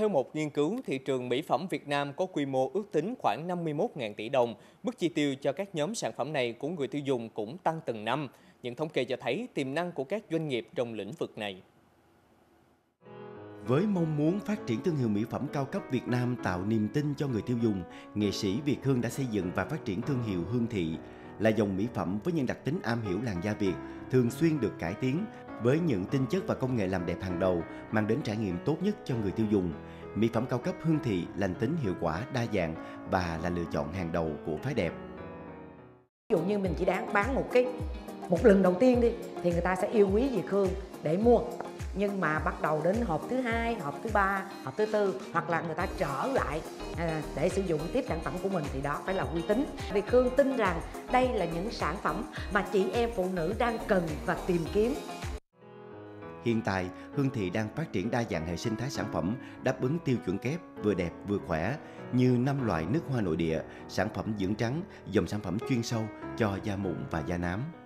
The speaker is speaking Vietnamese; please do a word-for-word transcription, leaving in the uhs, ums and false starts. Theo một nghiên cứu, thị trường mỹ phẩm Việt Nam có quy mô ước tính khoảng năm mươi mốt nghìn tỷ đồng. Mức chi tiêu cho các nhóm sản phẩm này của người tiêu dùng cũng tăng từng năm. Những thống kê cho thấy tiềm năng của các doanh nghiệp trong lĩnh vực này. Với mong muốn phát triển thương hiệu mỹ phẩm cao cấp Việt Nam tạo niềm tin cho người tiêu dùng, nghệ sĩ Việt Hương đã xây dựng và phát triển thương hiệu Hương Thị, là dòng mỹ phẩm với những đặc tính am hiểu làn da Việt, thường xuyên được cải tiến với những tinh chất và công nghệ làm đẹp hàng đầu, mang đến trải nghiệm tốt nhất cho người tiêu dùng. Mỹ phẩm cao cấp Hương Thị lành tính, hiệu quả, đa dạng và là lựa chọn hàng đầu của phái đẹp. Ví dụ như mình chỉ đáng bán một cái một lần đầu tiên đi thì người ta sẽ yêu quý Việt Hương để mua. Nhưng mà bắt đầu đến hộp thứ hai, hộp thứ ba, hộp thứ tư, hoặc là người ta trở lại để sử dụng tiếp sản phẩm của mình, thì đó phải là uy tín. Việt Hương tin rằng đây là những sản phẩm mà chị em phụ nữ đang cần và tìm kiếm. Hiện tại, Hương Thị đang phát triển đa dạng hệ sinh thái sản phẩm đáp ứng tiêu chuẩn kép vừa đẹp vừa khỏe, như năm loại nước hoa nội địa, sản phẩm dưỡng trắng, dòng sản phẩm chuyên sâu cho da mụn và da nám.